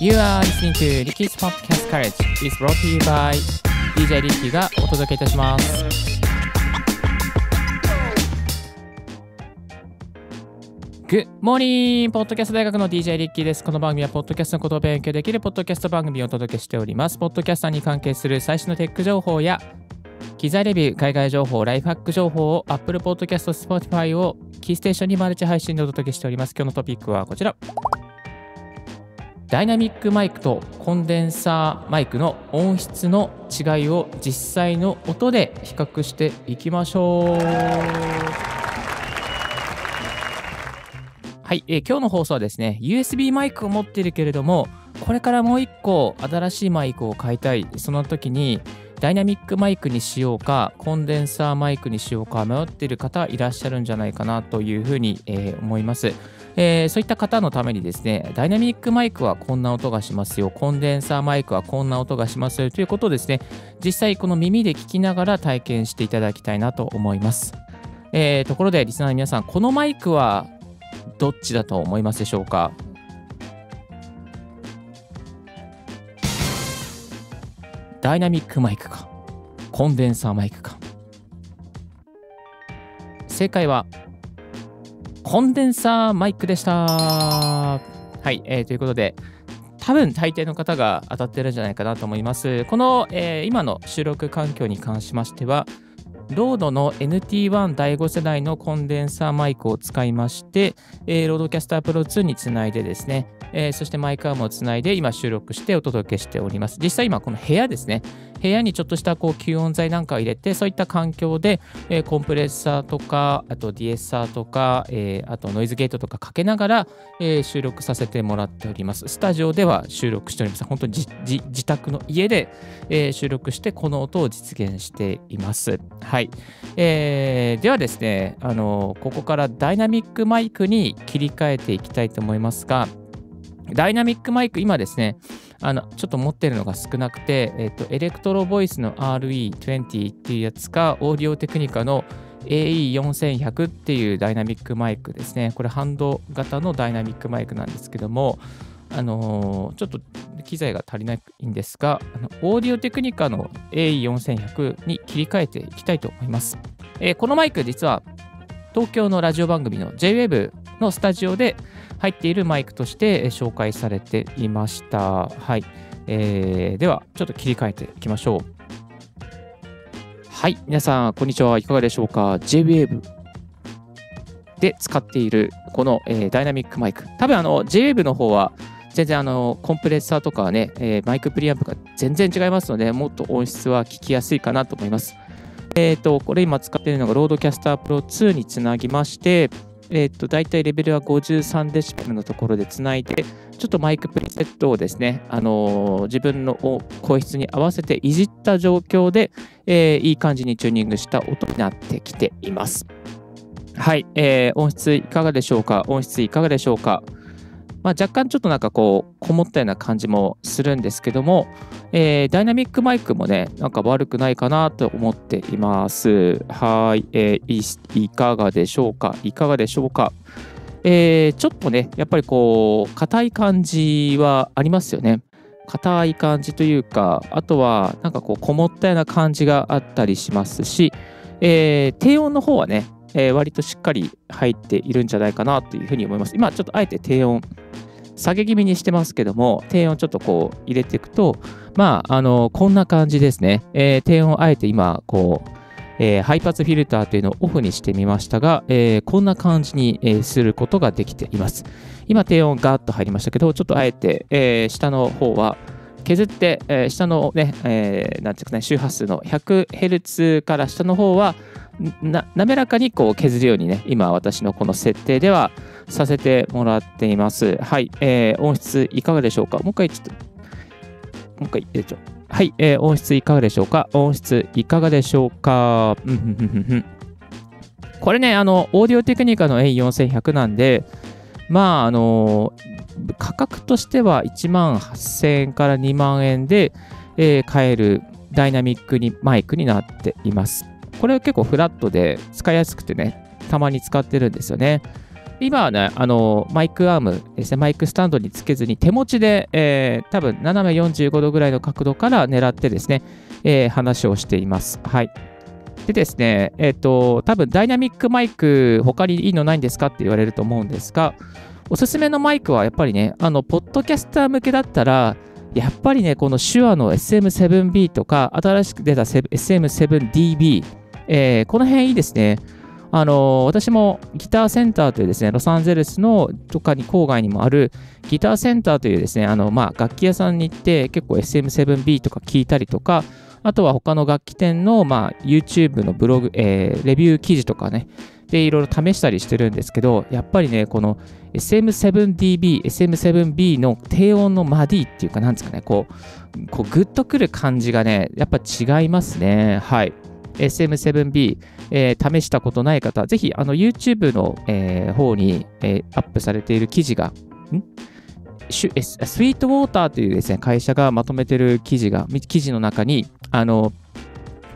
You are listening to Ricky's Podcast College. It's brought to you by DJ Ricky がお届けいたします。Good morning! ポッドキャスト大学の DJ リッキーです。この番組はポッドキャストのことを勉強できるポッドキャスト番組をお届けしております。ポッドキャスターに関係する最新のテック情報や機材レビュー、海外情報、ライフハック情報を Apple Podcast、Spotify をキーステーションにマルチ配信でお届けしております。今日のトピックはこちら。ダイナミックマイクとコンデンサーマイクの音質の違いを実際の音で比較していきましょう。はい、今日の放送はですね、USB マイクを持っているけれども、これからもう一個新しいマイクを買いたい、その時にダイナミックマイクにしようか、コンデンサーマイクにしようか迷っている方いらっしゃるんじゃないかなというふうに、思います。そういった方のためにですね、ダイナミックマイクはこんな音がしますよ、コンデンサーマイクはこんな音がしますよということをですね、実際この耳で聞きながら体験していただきたいなと思います。ところでリスナーの皆さん、このマイクはどっちだと思いますでしょうか？ダイナミックマイクか、コンデンサーマイクか。正解はコンデンサーマイクでした。はい、ということで多分大抵の方が当たってるんじゃないかなと思います。この、今の収録環境に関しましては、ロードの NT1 第5世代のコンデンサーマイクを使いまして、ロードキャスタープロ2につないでですね、そしてマイクアームをつないで今収録してお届けしております。実際今この部屋ですね、部屋にちょっとしたこう吸音材なんかを入れて、そういった環境でコンプレッサーとか、あとディエッサーとか、あとノイズゲートとかかけながら収録させてもらっております。スタジオでは収録しております。本当に自宅の家で収録してこの音を実現しています。はい。ではですね、ここからダイナミックマイクに切り替えていきたいと思いますが、ダイナミックマイク、今ですね、ちょっと持ってるのが少なくて、エレクトロボイスの RE20 っていうやつか、Audio-Technica の AE4100 っていうダイナミックマイクですね。これ、ハンド型のダイナミックマイクなんですけども、ちょっと機材が足りないんですが、Audio-Technica の AE4100 に切り替えていきたいと思います。このマイク、実は、東京のラジオ番組の J-Wave のスタジオで入っているマイクとして紹介されていました。はい。では、ちょっと切り替えていきましょう。はい。皆さん、こんにちは。いかがでしょうか？ J-Wave で使っているこの、ダイナミックマイク。多分、J-Wave の方は全然コンプレッサーとかね、マイクプリアンプが全然違いますので、もっと音質は聞きやすいかなと思います。これ今使っているのがロードキャスタープロ2につなぎまして、だいたいレベルは53デシベルのところでつないで、ちょっとマイクプリセットをですね、自分の声質に合わせていじった状況で、いい感じにチューニングした音になってきています。はい、音質いかがでしょうか？音質いかがでしょうか？まあ、若干ちょっとなんかこうこもったような感じもするんですけども、ダイナミックマイクもね、なんか悪くないかなと思っています。はい、いかがでしょうか？いかがでしょうか？ちょっとね、やっぱりこう硬い感じはありますよね。硬い感じというか、あとはなんかこうこもったような感じがあったりしますし、低音の方はね、割としっかり入っているんじゃないかなというふうに思います。今ちょっとあえて低音下げ気味にしてますけども、低音ちょっとこう入れていくと、まあこんな感じですね。低音あえて今こう、肺発フィルターというのをオフにしてみましたが、こんな感じに、することができています。今低音ガーッと入りましたけど、ちょっとあえて、下の方は削って、下のね、なんていうかね、周波数の 100Hz から下の方は滑らかにこう削るようにね、今私のこの設定ではさせてもらっています。はい、音質いかがでしょうか？もう一回ちょっと、もう一回入れちゃう。はい、音質いかがでしょうか？音質いかがでしょうか？これね、Audio-Technica の A4100 なんで、まあ、価格としては1万8000円から2万円で、買えるダイナミックにマイクになっています。これは結構フラットで使いやすくてね、たまに使ってるんですよね。今はね、マイクアームですね、マイクスタンドにつけずに手持ちで、多分斜め45度ぐらいの角度から狙ってですね、話をしています。はい。でですね、多分ダイナミックマイク、他にいいのないんですかって言われると思うんですが、おすすめのマイクはやっぱりね、ポッドキャスター向けだったら、やっぱりね、このShureの SM7B とか、新しく出た SM7db、この辺いいですね。私もギターセンターというですね、ロサンゼルスのとかに郊外にもあるギターセンターというですね、楽器屋さんに行って結構 SM7B とか聞いたりとか、あとは他の楽器店の、YouTube のブログ、レビュー記事とかね、でいろいろ試したりしてるんですけど、やっぱりね、この SM7dB、SM7B の低音のマディっていうか、なんですかね、こうグッとくる感じがね、やっぱ違いますね。はい。SM7B、試したことない方、ぜひYouTube の、方に、アップされている記事が、スイートウォーターというですね、会社がまとめている記事の中に、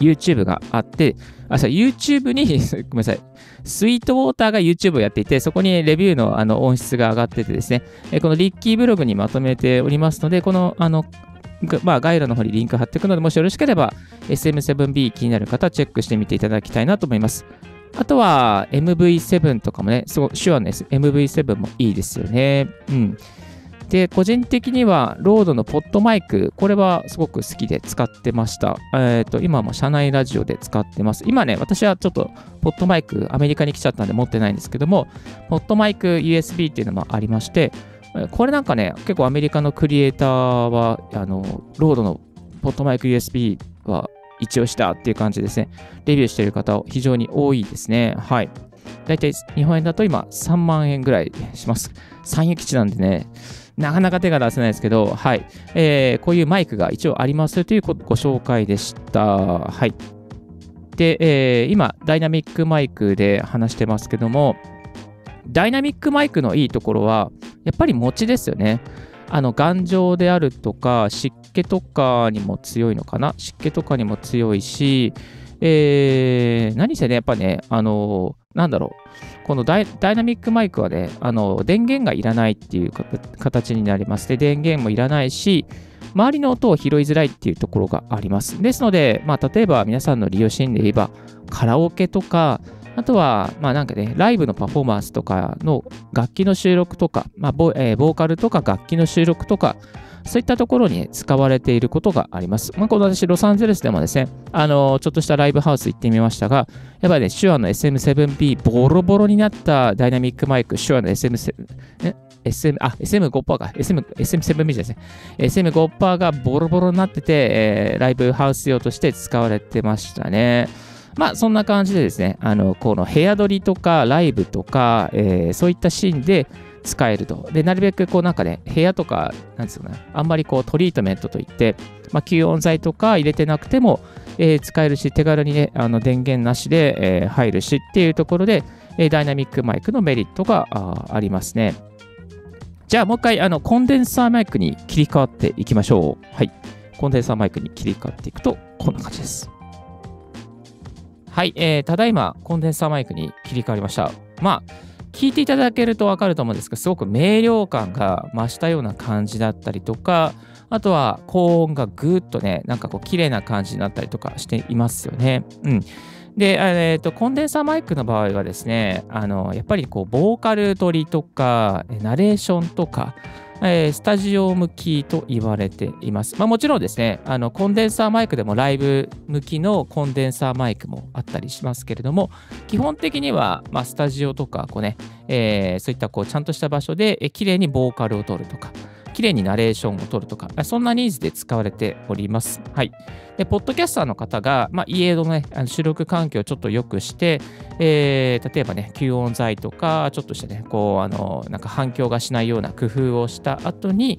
YouTube があって、YouTube に、ごめんなさい、スイートウォーターが YouTube をやっていて、そこにレビューの、音質が上がっててですね、このリッキーブログにまとめておりますので、この、概要欄の方にリンク貼っていくので、もしよろしければ SM7B 気になる方はチェックしてみていただきたいなと思います。あとは MV7 とかもね、Shure の MV7 もいいですよね。うん。で、個人的にはロードのポッドマイク、これはすごく好きで使ってました。今も社内ラジオで使ってます。今ね、私はちょっとポッドマイク、アメリカに来ちゃったんで持ってないんですけども、ポッドマイク USB っていうのもありまして、これなんかね、結構アメリカのクリエイターは、ロードのポッドマイク USB は一応したっていう感じですね。レビューしている方、非常に多いですね。はい。だいたい日本円だと今3万円ぐらいします。三遊基地なんでね、なかなか手が出せないですけど、はい。こういうマイクが一応ありますというご紹介でした。はい。で、今、ダイナミックマイクで話してますけども、ダイナミックマイクのいいところは、やっぱり持ちですよね。頑丈であるとか、湿気とかにも強いのかな。湿気とかにも強いし、何せね、やっぱね、なんだろう、このダイナミックマイクはね、電源がいらないっていう形になります。で、電源もいらないし、周りの音を拾いづらいっていうところがあります。ですので、例えば皆さんの利用シーンで言えば、カラオケとか、あとは、なんかね、ライブのパフォーマンスとかの楽器の収録とか、ボーカルとか楽器の収録とか、そういったところに使われていることがあります。この私、ロサンゼルスでもですね、ちょっとしたライブハウス行ってみましたが、やっぱりね、Shureの SM7B、ボロボロになったダイナミックマイク、Shureの SM7B ですね。SM5% がボロボロになってて、ライブハウス用として使われてましたね。そんな感じでですね、この部屋撮りとかライブとか、そういったシーンで使えると。で、なるべくこうなんかね、部屋とか、なんですかね、あんまりこうトリートメントといって、吸音材とか入れてなくても、使えるし、手軽にね、電源なしで、入るしっていうところで、ダイナミックマイクのメリットが ありますね。じゃあもう一回、コンデンサーマイクに切り替わっていきましょう。はい。コンデンサーマイクに切り替わっていくと、こんな感じです。はい、ただいまコンデンサーマイクに切り替わりました。聞いていただけると分かると思うんですけど、すごく明瞭感が増したような感じだったりとか、あとは高音がぐーっとね、なんかこう綺麗な感じになったりとかしていますよね。うん。で、コンデンサーマイクの場合はですね、やっぱりこうボーカル取りとかナレーションとか、スタジオ向きと言われています。もちろんですね、コンデンサーマイクでもライブ向きのコンデンサーマイクもあったりしますけれども、基本的には、スタジオとかこう、ねそういったこうちゃんとした場所で、綺麗にボーカルを取るとか、綺麗にナレーションを取るとか、そんなニーズで使われております。はい。で、ポッドキャスターの方が、家のね、収録環境をちょっと良くして、例えばね、吸音材とか、ちょっとしてね、こう、なんか反響がしないような工夫をした後に、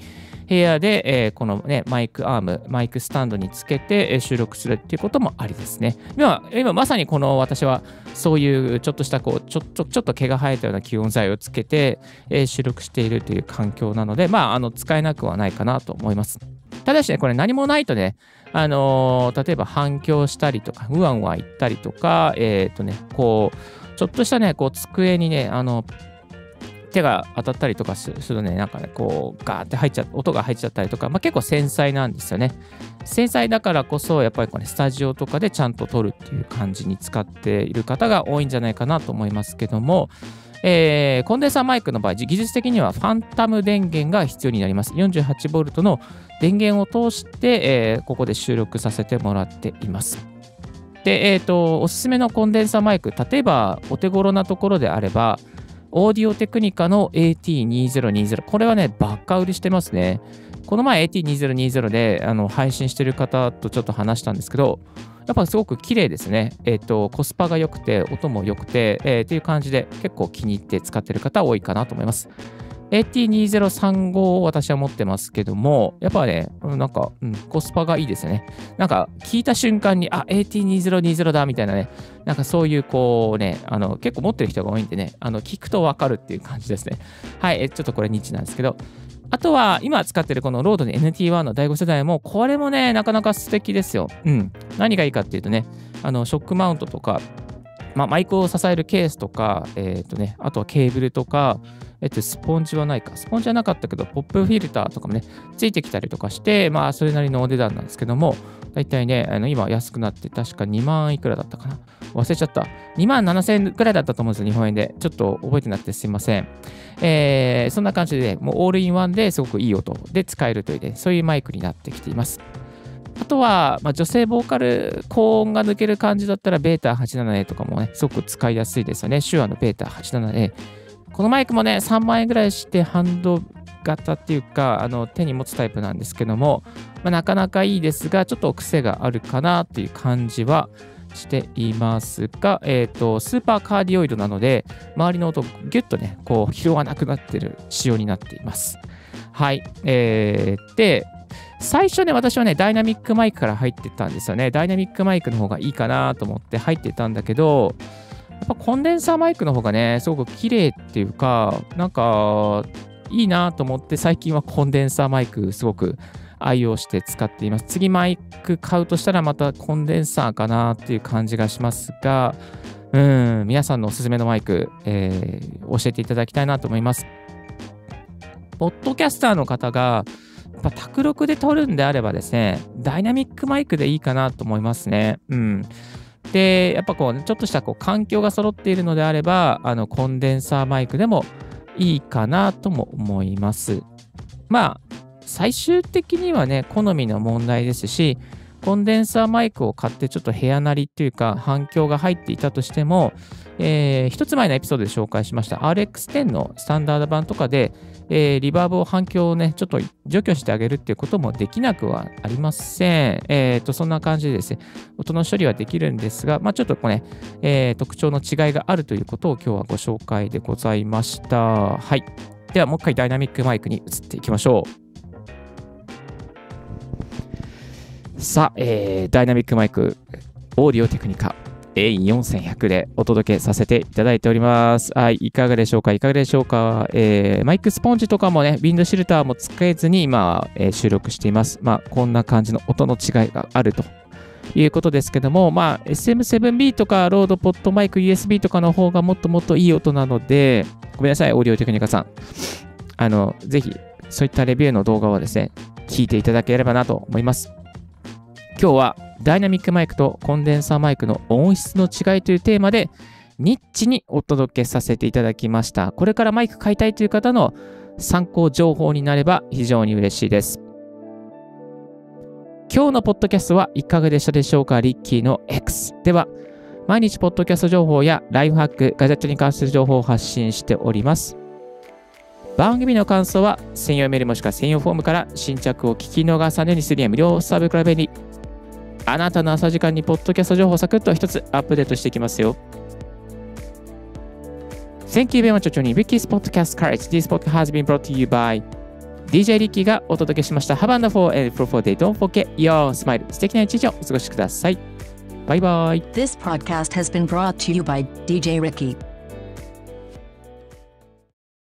部屋で、このね、マイクアーム、マイクスタンドにつけて収録するっていうこともありですね。今まさにこの私は、そういうちょっとした、こう、ちょっと毛が生えたような吸音材をつけて、収録しているという環境なので、使えなくはないかなと思います。ただしね、これ何もないとね、例えば反響したりとか、うわんわ言ったりとか、こう、ちょっとしたね、こう、机にね、手が当たったりとかするとね、なんかね、こうガーって入っちゃう、音が入っちゃったりとか、まあ、結構繊細なんですよね。繊細だからこそやっぱりこう、ね、スタジオとかでちゃんと撮るっていう感じに使っている方が多いんじゃないかなと思いますけども、コンデンサーマイクの場合、技術的にはファンタム電源が必要になります。48V の電源を通して、ここで収録させてもらっています。で、おすすめのコンデンサーマイク、例えばお手頃なところであれば、Audio-Technica の AT2020。これはね、バカ売りしてますね。この前 AT2020 で配信してる方とちょっと話したんですけど、やっぱすごく綺麗ですね。コスパが良くて、音も良くて、っていう感じで結構気に入って使ってる方多いかなと思います。AT2035 を私は持ってますけども、やっぱね、なんか、コスパがいいですよね。なんか、聞いた瞬間に、あ、AT2020 だみたいなね、なんかそういうこうね、結構持ってる人が多いんでね、聞くとわかるっていう感じですね。はい、ちょっとこれニッチなんですけど、あとは今使ってるこのロードの NT1 の第5世代も、これもね、なかなか素敵ですよ。うん。何がいいかっていうとね、ショックマウントとか、まあ、マイクを支えるケースとか、あとはケーブルとか、スポンジはないか。スポンジはなかったけど、ポップフィルターとかもね、ついてきたりとかして、まあ、それなりのお値段なんですけども、だいたいね、今安くなって、確か2万いくらだったかな。忘れちゃった。2万7000円くらいだったと思うんですよ、日本円で。ちょっと覚えてなくてすいません。そんな感じで、ね、もうオールインワンですごくいい音で使えるというね、そういうマイクになってきています。あとは、まあ、女性ボーカル、高音が抜ける感じだったら、β87A とかもね、すごく使いやすいですよね。Shureの β87A。このマイクもね、3万円ぐらいしてハンド型っていうか、手に持つタイプなんですけども、まあ、なかなかいいですが、ちょっと癖があるかなという感じはしていますが、スーパーカーディオイドなので、周りの音をギュッとね、こう、拾わなくなってる仕様になっています。はい。で、最初ね、私はね、ダイナミックマイクから入ってたんですよね。ダイナミックマイクの方がいいかなと思って入ってたんだけど、やっぱコンデンサーマイクの方がね、すごく綺麗っていうか、なんかいいなと思って、最近はコンデンサーマイクすごく愛用して使っています。次マイク買うとしたらまたコンデンサーかなっていう感じがしますが、皆さんのおすすめのマイク、教えていただきたいなと思います。ポッドキャスターの方が、やっぱ卓録で撮るんであればですね、ダイナミックマイクでいいかなと思いますね。で、やっぱこう、ちょっとしたこう環境が揃っているのであれば、コンデンサーマイクでもいいかなとも思います。まあ、最終的にはね、好みの問題ですし、コンデンサーマイクを買ってちょっと部屋なりっていうか、反響が入っていたとしても、一つ前のエピソードで紹介しました RX10 のスタンダード版とかで、リバーブを反響をね、ちょっと除去してあげるっていうこともできなくはありません。そんな感じでですね、音の処理はできるんですが、まあ、ちょっとこうね、特徴の違いがあるということを今日はご紹介でございました。はい。ではもう一回ダイナミックマイクに移っていきましょう。さあ、ダイナミックマイク、Audio-Technica AT4100 でお届けさせていただいております。はい、いかがでしょうか、いかがでしょうか。マイクスポンジとかもね、ウィンドシェルターも使えずに今、収録しています。まあ、こんな感じの音の違いがあるということですけども、まあ、SM7B とか、ロードポッドマイク USB とかの方がもっともっといい音なので、ごめんなさい、Audio-Technicaさん。ぜひ、そういったレビューの動画をですね、聞いていただければなと思います。今日はダイナミックマイクとコンデンサーマイクの音質の違いというテーマでニッチにお届けさせていただきました。これからマイク買いたいという方の参考情報になれば非常に嬉しいです。今日のポッドキャストはいかがでしたでしょうか。リッキーの X では毎日ポッドキャスト情報やライフハック、ガジェットに関する情報を発信しております。番組の感想は専用メールもしくは専用フォームから新着を聞き逃さないようにするには無料サービス比べにあなたの朝時間にポッドキャスト情報をサクッと一つアップデートしていきますよ。Thank you very much for joining Ricky's Podcast Courage. This podcast has been brought to you by DJ Ricky がお届けしました。Have a wonderful and fruitful day. Don't forget your smile. 素敵な一日をお過ごしください。バイバイ。This podcast has been brought to you by DJ Ricky.